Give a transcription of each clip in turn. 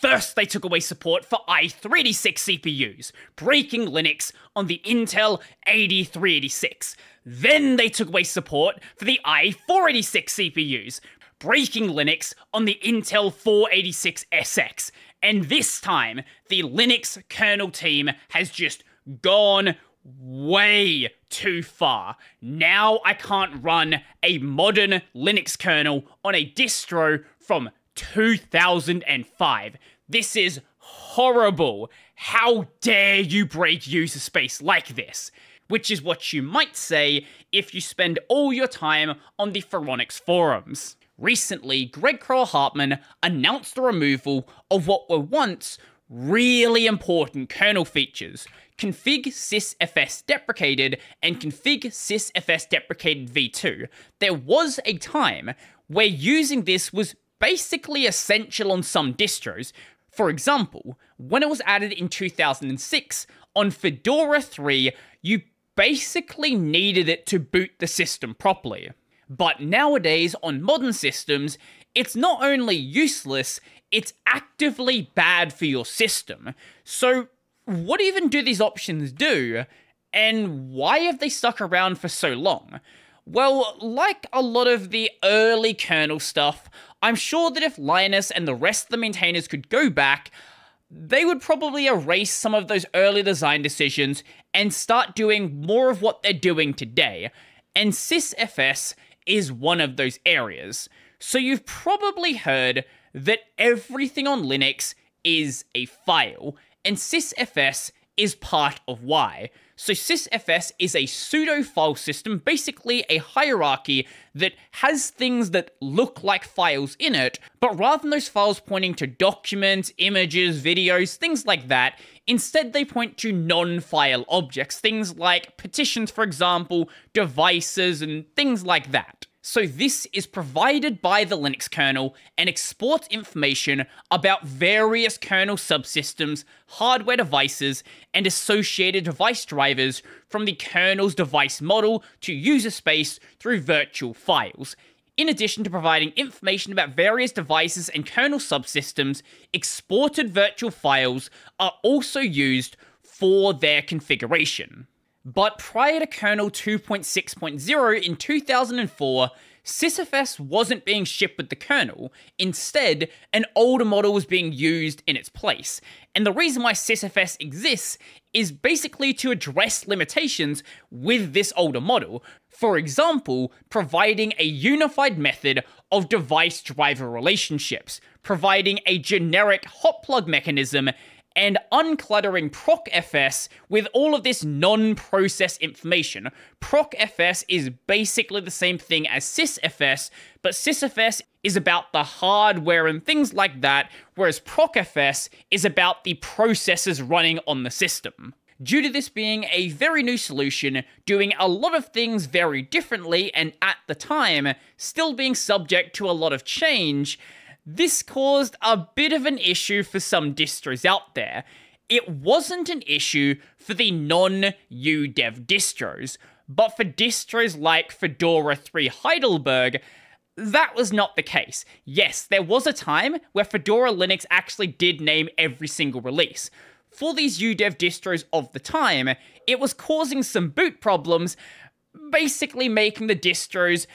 First, they took away support for i386 CPUs, breaking Linux on the Intel 8386. Then they took away support for the i486 CPUs, breaking Linux on the Intel 486SX. And this time, the Linux kernel team has just gone way too far. Now I can't run a modern Linux kernel on a distro from 2005. This is horrible. How dare you break user space like this? Which is what you might say if you spend all your time on the Phoronix forums. Recently, Greg Kroah-Hartman announced the removal of what were once really important kernel features. CONFIG_SYSFS deprecated and CONFIG_SYSFS deprecated v2. There was a time where using this was basically essential on some distros. For example, when it was added in 2006 on Fedora 3, you basically needed it to boot the system properly. But nowadays on modern systems, it's not only useless, it's actively bad for your system. So what even do these options do? And why have they stuck around for so long? Well, like a lot of the early kernel stuff, I'm sure that if Linus and the rest of the maintainers could go back, they would probably erase some of those early design decisions and start doing more of what they're doing today. And SysFS is one of those areas. So you've probably heard that everything on Linux is a file, and SysFS is part of why. So SysFS is a pseudo file system, basically a hierarchy that has things that look like files in it, but rather than those files pointing to documents, images, videos, things like that, instead they point to non-file objects, things like partitions, for example, devices, and things like that. So this is provided by the Linux kernel and exports information about various kernel subsystems, hardware devices, and associated device drivers from the kernel's device model to user space through virtual files. In addition to providing information about various devices and kernel subsystems, exported virtual files are also used for their configuration. But prior to kernel 2.6.0 in 2004, SysFS wasn't being shipped with the kernel. Instead, an older model was being used in its place. And the reason why SysFS exists is basically to address limitations with this older model. For example, providing a unified method of device-driver relationships, providing a generic hot plug mechanism, and uncluttering procfs with all of this non-process information. Procfs is basically the same thing as sysfs, but sysfs is about the hardware and things like that, whereas procfs is about the processes running on the system. Due to this being a very new solution, doing a lot of things very differently and at the time, still being subject to a lot of change, this caused a bit of an issue for some distros out there. It wasn't an issue for the non-uDev distros, but for distros like Fedora 3 Heidelberg, that was not the case. Yes, there was a time where Fedora Linux actually did name every single release. For these uDev distros of the time, it was causing some boot problems, basically making the distros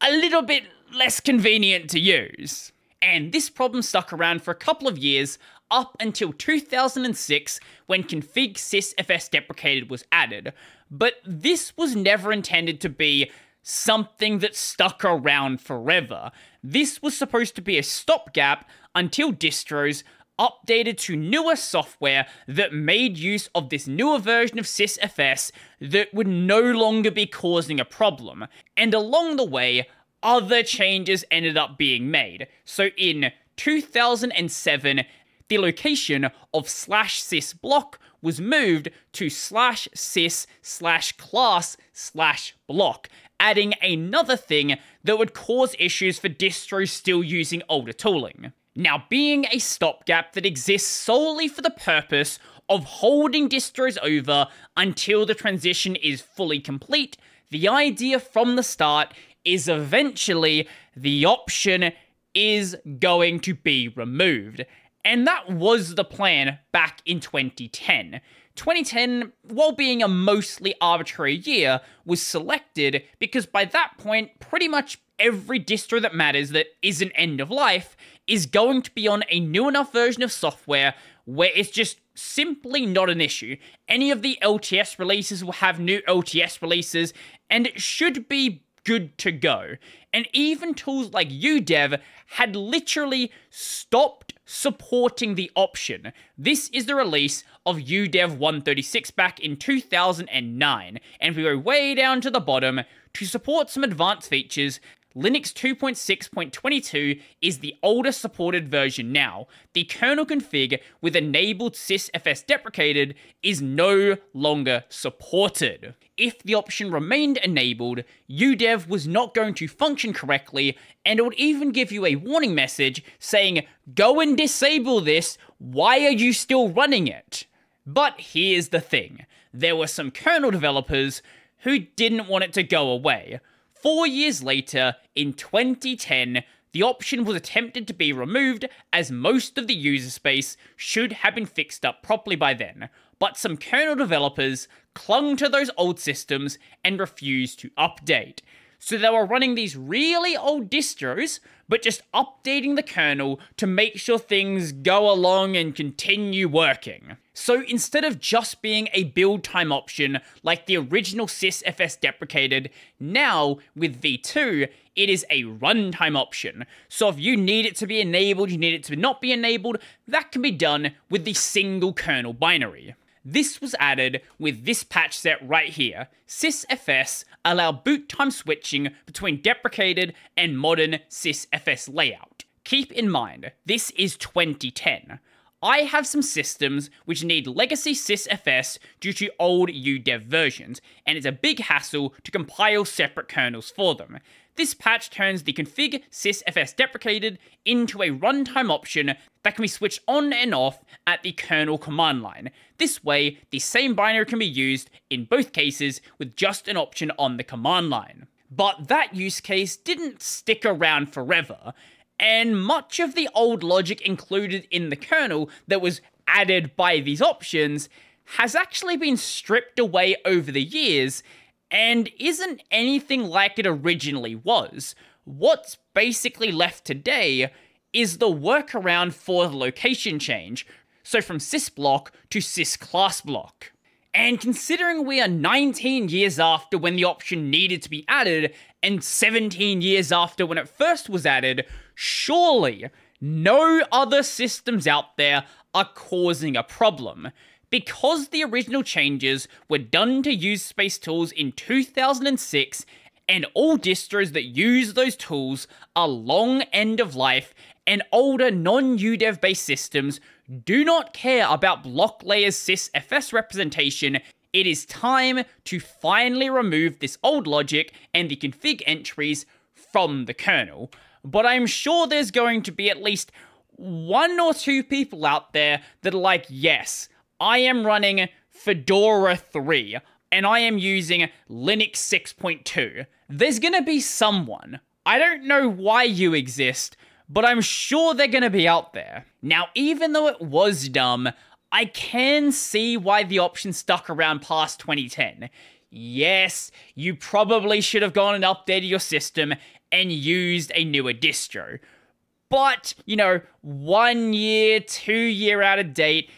a little bit less convenient to use. And this problem stuck around for a couple of years, up until 2006, when CONFIG_SYSFS deprecated was added. But this was never intended to be something that stuck around forever. This was supposed to be a stopgap until distros updated to newer software that made use of this newer version of SysFS that would no longer be causing a problem. And along the way, other changes ended up being made. So in 2007, the location of /sys block was moved to /sys/class/block, adding another thing that would cause issues for distros still using older tooling. Now, being a stopgap that exists solely for the purpose of holding distros over until the transition is fully complete, the idea from the start is eventually the option is going to be removed. And that was the plan back in 2010. 2010, while being a mostly arbitrary year, was selected because by that point, pretty much every distro that matters that isn't end of life is going to be on a new enough version of software where it's just simply not an issue. Any of the LTS releases will have new LTS releases, and it should be good to go. And even tools like uDev had literally stopped supporting the option. This is the release of uDev 136 back in 2009, and we go way down to the bottom to support some advanced features. Linux 2.6.22 is the oldest supported version now. The kernel config with enabled sysfs deprecated is no longer supported. If the option remained enabled, uDev was not going to function correctly, and it would even give you a warning message saying, "Go and disable this, why are you still running it?" But here's the thing, there were some kernel developers who didn't want it to go away. 4 years later, in 2010, the option was attempted to be removed as most of the user space should have been fixed up properly by then, but some kernel developers clung to those old systems and refused to update. So they were running these really old distros, but just updating the kernel to make sure things go along and continue working. So instead of just being a build time option like the original sysfs deprecated, now with v2, it is a runtime option. So if you need it to be enabled, you need it to not be enabled, that can be done with the single kernel binary. This was added with this patch set right here. Sysfs allow boot time switching between deprecated and modern sysfs layout. Keep in mind, this is 2010. I have some systems which need legacy sysfs due to old uDev versions, and it's a big hassle to compile separate kernels for them. This patch turns the config sysfs deprecated into a runtime option that can be switched on and off at the kernel command line. This way, the same binary can be used in both cases with just an option on the command line. But that use case didn't stick around forever, and much of the old logic included in the kernel that was added by these options has actually been stripped away over the years and isn't anything like it originally was. What's basically left today is the workaround for the location change, so from sysblock to sysclassblock. And considering we are 19 years after when the option needed to be added, and 17 years after when it first was added, surely no other systems out there are causing a problem. Because the original changes were done to use space tools in 2006, and all distros that use those tools are long end of life, and older non-uDev based systems do not care about block layers sysfs representation, it is time to finally remove this old logic and the config entries from the kernel. But I'm sure there's going to be at least one or two people out there that are like, yes, I am running Fedora 3, and I am using Linux 6.2. There's gonna be someone, I don't know why you exist, but I'm sure they're gonna be out there. Now, even though it was dumb, I can see why the option stuck around past 2010. Yes, you probably should have gone and updated your system and used a newer distro. But, 1 year, 2 year out of date,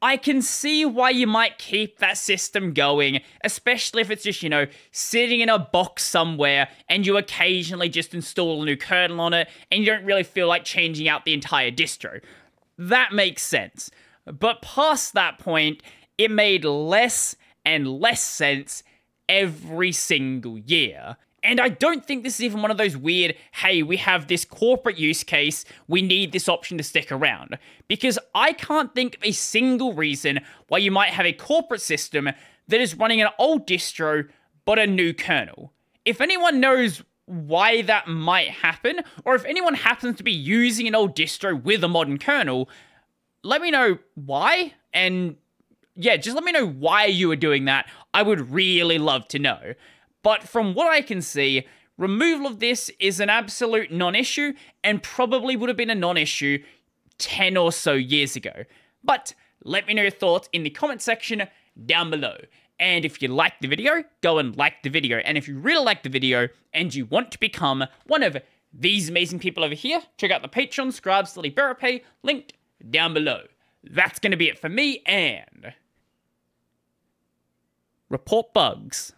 I can see why you might keep that system going, especially if it's just, sitting in a box somewhere and you occasionally just install a new kernel on it and you don't really feel like changing out the entire distro. That makes sense. But past that point, it made less and less sense every single year. And I don't think this is even one of those weird, hey, we have this corporate use case, we need this option to stick around. Because I can't think of a single reason why you might have a corporate system that is running an old distro but a new kernel. If anyone knows why that might happen, or if anyone happens to be using an old distro with a modern kernel, let me know why, and yeah, just let me know why you are doing that. I would really love to know. But from what I can see, removal of this is an absolute non-issue and probably would have been a non-issue 10 or so years ago. But let me know your thoughts in the comment section down below. And if you like the video, go and like the video. And if you really like the video and you want to become one of these amazing people over here, check out the Patreon, Scribes, Lily Berapay, linked down below. That's going to be it for me, and report bugs.